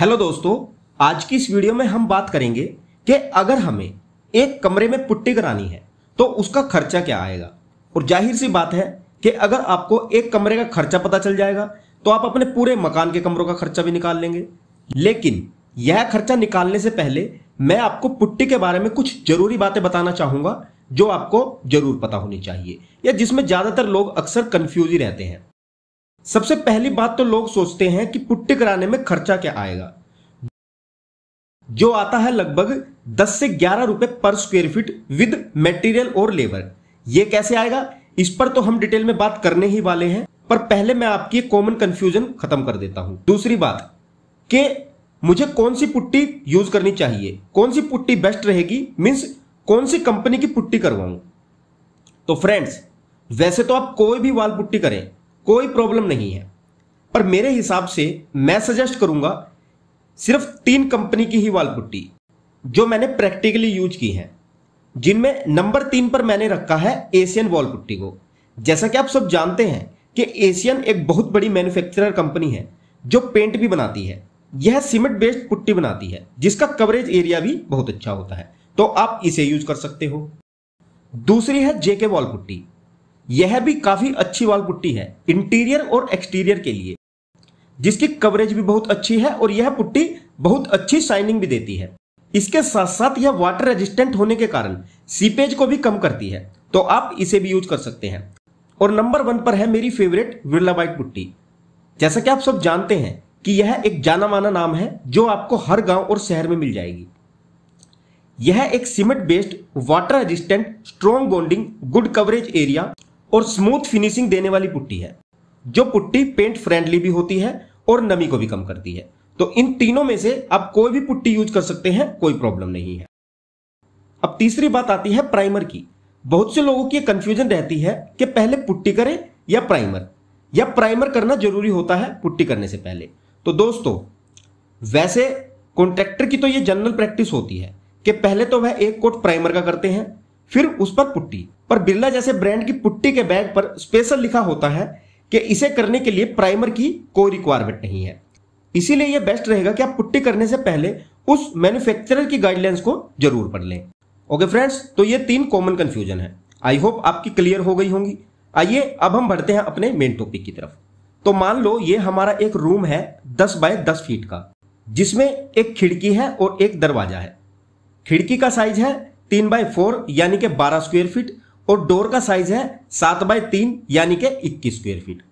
Hello दोस्तों, आज की इस वीडियो में हम बात करेंगे कि अगर हमें एक कमरे में पुट्टी करानी है तो उसका खर्चा क्या आएगा। और जाहिर सी बात है कि अगर आपको एक कमरे का खर्चा पता चल जाएगा तो आप अपने पूरे मकान के कमरों का खर्चा भी निकाल लेंगे। लेकिन यह खर्चा निकालने से पहले मैं आपको पुट्टी के बारे में कुछ जरूरी बातें बताना चाहूंगा जो आपको जरूर पता होनी चाहिए या जिसमें ज्यादातर लोग अक्सर कंफ्यूज ही रहते हैं। सबसे पहली बात तो लोग सोचते हैं कि पुट्टी कराने में खर्चा क्या आएगा, जो आता है लगभग 10 से 11 रुपए पर स्क्वायर फीट विद मटेरियल और लेबर। ये कैसे आएगा इस पर तो हम डिटेल में बात करने ही वाले हैं, पर पहले मैं आपकी कॉमन कंफ्यूजन खत्म कर देता हूं। दूसरी बात कि मुझे कौन सी पुट्टी यूज करनी चाहिए, कौन सी पुट्टी बेस्ट रहेगी, मीन्स कौन सी कंपनी की पुट्टी करवाऊं। तो फ्रेंड्स, वैसे तो आप कोई भी वॉल पुट्टी करें कोई प्रॉब्लम नहीं है, पर मेरे हिसाब से मैं सजेस्ट करूंगा सिर्फ 3 कंपनी की ही वॉल पुट्टी जो मैंने प्रैक्टिकली यूज की है, जिनमें नंबर 3 पर मैंने रखा है एशियन वॉल पुट्टी को। जैसा कि आप सब जानते हैं कि एशियन एक बहुत बड़ी मैन्युफैक्चरर कंपनी है जो पेंट भी बनाती है। यह सीमेंट बेस्ड पुट्टी बनाती है जिसका कवरेज एरिया भी बहुत अच्छा होता है, तो आप इसे यूज कर सकते हो। दूसरी है जेके वॉल पुट्टी। यह भी काफी अच्छी वॉल पुट्टी है इंटीरियर और एक्सटीरियर के लिए, जिसकी कवरेज भी बहुत अच्छी है और यह पुट्टी बहुत अच्छी शाइनिंग भी देती है। इसके साथ साथ यह वाटर रेजिस्टेंट होने के कारण सीपेज को भी कम करती है, तो आप इसे भी यूज कर सकते हैं। और नंबर 1 पर है मेरी फेवरेट बिरला वाइट पुट्टी। जैसा कि आप सब जानते हैं कि यह एक जाना माना नाम है जो आपको हर गांव और शहर में मिल जाएगी। यह एक cement based, water resistant, strong bonding, good coverage area और स्मूथ फिनिशिंग देने वाली पुट्टी है, जो पुट्टी पेंट फ्रेंडली भी होती है और नमी को भी कम करती है। तो इन तीनों में से आप कोई भी पुट्टी यूज कर सकते हैं, कोई प्रॉब्लम नहीं है। अब तीसरी बात आती है प्राइमर की। बहुत से लोगों की कंफ्यूजन रहती है कि पहले पुट्टी करें या प्राइमर, या प्राइमर करना जरूरी होता है पुट्टी करने से पहले। तो दोस्तों, वैसे कॉन्ट्रैक्टर की तो यह जनरल प्रैक्टिस होती है कि पहले तो वह एक कोट प्राइमर का करते हैं फिर उस पर पुट्टी, पर बिरला जैसे ब्रांड की पुट्टी के बैग पर स्पेशल लिखा होता है कि इसे करने के लिए प्राइमर की कोई रिक्वायरमेंट नहीं है। इसीलिए यह बेस्ट रहेगा कि आप पुट्टी करने से पहले उस मैन्युफैक्चरर की गाइडलाइंस को जरूर पढ़ लें। ओके फ्रेंड्स, तो ये 3 कॉमन कंफ्यूजन है। आई होप आपकी क्लियर हो गई होंगी। आइए अब हम बढ़ते हैं अपने मेन टॉपिक की तरफ। तो मान लो ये हमारा एक रूम है 10 बाय 10 फीट का, जिसमें एक खिड़की है और एक दरवाजा है। खिड़की का साइज है 3 बाय 4 यानी कि 12 स्क्वायर फीट और डोर का साइज है 7 बाय 3 यानी कि 21 स्क्वायर फीट।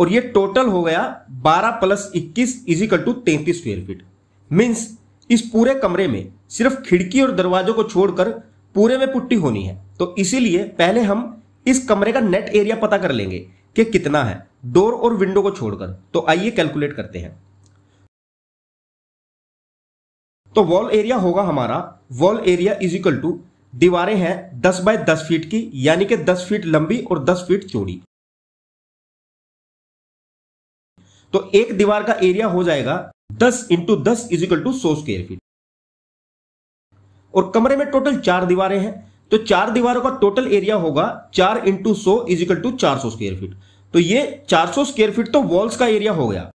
और ये टोटल हो गया 12 + 21 = 33 स्क्वायर फीट। मीन्स इस पूरे कमरे में सिर्फ खिड़की और दरवाजों को छोड़कर पूरे में पुट्टी होनी है। तो इसीलिए पहले हम इस कमरे का नेट एरिया पता कर लेंगे कि कितना है डोर और विंडो को छोड़कर। तो आइए कैलकुलेट करते हैं। तो वॉल एरिया होगा हमारा, वॉल एरिया = दीवारें हैं 10 बाय 10 फीट की यानी कि 10 फीट लंबी और 10 फीट चौड़ी। तो एक दीवार का एरिया हो जाएगा 10 × 10 = 100 स्क्वायर फीट। और कमरे में टोटल 4 दीवारें हैं, तो 4 दीवारों का टोटल एरिया होगा 4 × 100 = 400 स्क्वायर फीट। तो ये 400 स्क्वायर फीट तो वॉल्स का एरिया हो गया।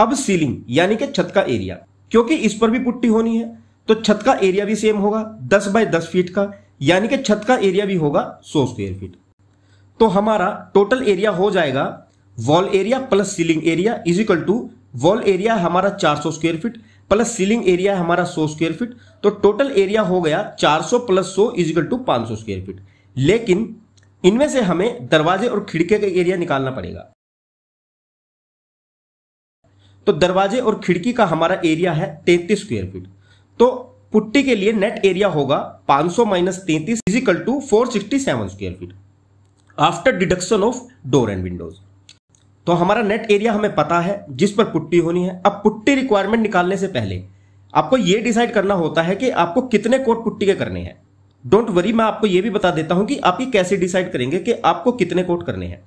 अब सीलिंग यानी कि छत का एरिया, क्योंकि इस पर भी पुट्टी होनी है, तो छत का एरिया भी सेम होगा 10 बाय 10 फीट का यानी कि छत का एरिया भी होगा 100 स्क्वायर फीट। तो हमारा टोटल एरिया हो जाएगा wall area plus ceiling area = wall area हमारा 400 square feet plus ceiling area हमारा 100 स्क्वायर फीट। तो टोटल एरिया हो गया 400 + 100 = 500 स्क्वायर फीट। लेकिन इनमें से हमें दरवाजे और खिड़की का एरिया निकालना पड़ेगा। तो दरवाजे और खिड़की का हमारा एरिया है 33 स्क्वायर फीट। तो पुट्टी के लिए नेट एरिया होगा 500 - 33 = 467 square feet after deduction of door and windows. तो हमारा नेट एरिया हमें पता है जिस पर पुट्टी होनी है। अब पुट्टी रिक्वायरमेंट निकालने से पहले आपको यह डिसाइड करना होता है कि आपको कितने कोट पुट्टी के करने हैं। डोंट वरी, मैं आपको यह भी बता देता हूं कि आप ये कैसे डिसाइड करेंगे कि आपको कितने कोट करने हैं।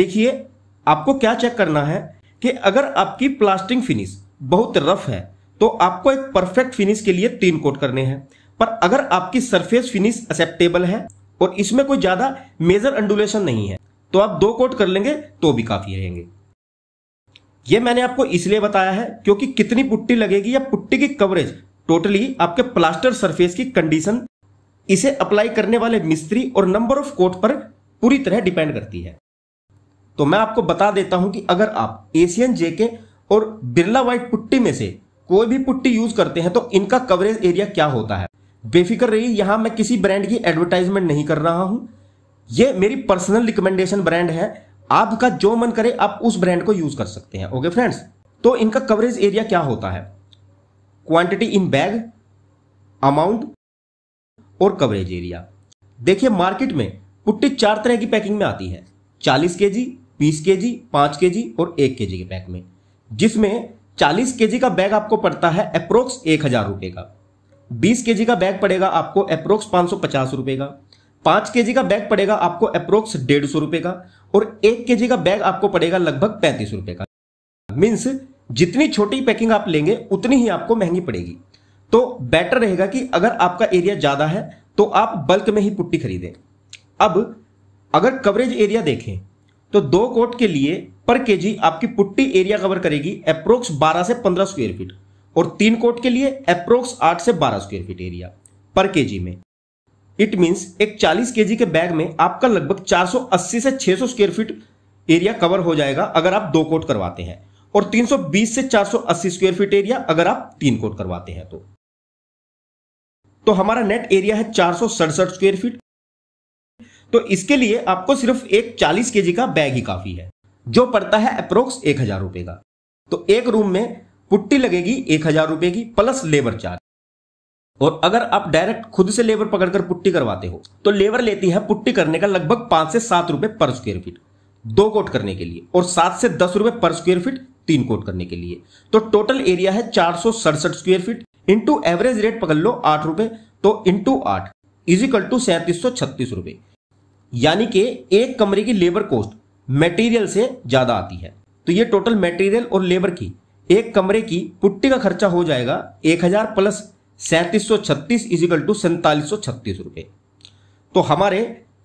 देखिए, आपको क्या चेक करना है कि अगर आपकी प्लास्टिंग फिनिश बहुत रफ है तो आपको एक परफेक्ट फिनिश के लिए 3 कोट करने हैं। पर अगर आपकी सरफेस फिनिश एक्सेप्टेबल है और इसमें कोई ज्यादा मेजर अंडुलेशन नहीं है तो आप 2 कोट कर लेंगे तो भी काफी रहेंगे। ये मैंने आपको इसलिए बताया है क्योंकि कितनी पुट्टी लगेगी या पुट्टी की कवरेज टोटली आपके प्लास्टर सरफेस की कंडीशन इसे अप्लाई करने वाले मिस्त्री और नंबर ऑफ कोट पर पूरी तरह डिपेंड करती है। तो मैं आपको बता देता हूं कि अगर आप एशियन जेके और बिरला व्हाइट पुट्टी में से कोई भी पुट्टी यूज करते हैं तो इनका कवरेज एरिया क्या होता है। बेफिक्र रहिए, यहां मैं किसी ब्रांड की एडवर्टाइजमेंट नहीं कर रहा हूं, ये मेरी पर्सनल रिकमेंडेशन ब्रांड है, आपका जो मन करे आप उस ब्रांड को यूज कर सकते हैं। ओके फ्रेंड्स, तो इनका कवरेज एरिया क्या होता है, क्वांटिटी इन बैग, अमाउंट और कवरेज एरिया। देखिए मार्केट में पुट्टी चार तरह की पैकिंग में आती है, 40 केजी, 20 केजी, 5 केजी और 1 केजी के पैक में, जिसमें 40 केजी का बैग आपको पड़ता है अप्रोक्स 1000 रुपए का, 20 केजी का बैग पड़ेगा आपको अप्रोक्स 550 रुपए का, 5 केजी का बैग पड़ेगा आपको अप्रोक्स 150 रुपए का और 1 केजी का बैग आपको पड़ेगा लगभग 35 रुपए का। मीन्स जितनी छोटी पैकिंग आप लेंगे उतनी ही आपको महंगी पड़ेगी। तो बेटर रहेगा कि अगर आपका एरिया ज्यादा है तो आप बल्क में ही पुट्टी खरीदें। अब अगर कवरेज एरिया देखें तो 2 कोट के लिए पर केजी आपकी पुट्टी एरिया कवर करेगी अप्रोक्स 12 से 15 स्क्वायर फीट और 3 कोट के लिए अप्रोक्स 8 से 12 स्क्वायर फीट एरिया पर केजी में। इट मींस एक 40 केजी के बैग में आपका लगभग 480 से 600 स्क्वायर फीट एरिया कवर हो जाएगा अगर आप 2 कोट करवाते हैं और 320 से 480 स्क्वायर फीट एरिया अगर आप 3 कोट करवाते हैं। तो हमारा नेट एरिया है 467 स्क्वायर फीट। तो इसके लिए आपको सिर्फ एक 40 केजी का बैग ही काफी है जो पड़ता है अप्रोक्स 1000 रुपए का। तो एक रूम में पुट्टी लगेगी 1000 रुपए की प्लस लेबर चार्ज। और अगर आप डायरेक्ट खुद से लेबर पकड़कर पुट्टी करवाते हो तो लेबर लेती है पुट्टी करने का लगभग 5 से 7 रुपए पर स्क्वायर फीट 2 कोट करने के लिए और 7 से 10 रुपए पर स्क्वायर फीट 3 कोट करने के लिए। तो टोटल एरिया है 467 square feet into average rate पकड़ लो 8 रुपए, तो इंटू 8 इजिकल 3736 रुपए, यानी कि एक कमरे की लेबर कॉस्ट मटेरियल से ज्यादा आती है। तो ये टोटल मटेरियल और लेबर की एक कमरे की पुट्टी का खर्चा हो जाएगा 1000 प्लस 3736 इजिकल टू 4736 रुपए। तो हमारे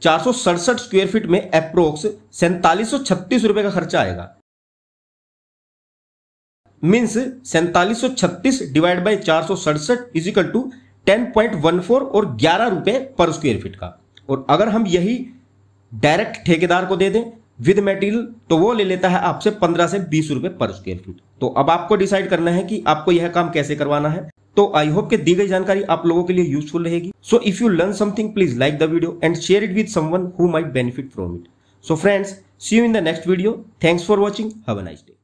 467 स्क्वायर फीट में अप्रोक्स 4736 रुपए का खर्चा आएगा। Means 4736 divide by 467 equal to 10.14 और 11 रुपए पर स्क्वायर फीट का। और अगर हम यही डायरेक्ट ठेकेदार को दे दें विद मटेरियल तो वो ले लेता है आपसे 15 से 20 रुपए पर स्क्वायर फीट। तो अब आपको डिसाइड करना है कि आपको यह काम कैसे करवाना है। तो आई होप कि दी गई जानकारी आप लोगों के लिए यूजफुल रहेगी। So if you learn something please like the video and share it with someone who might benefit from it. So friends, see you in the next video. Thanks for watching, have a nice day.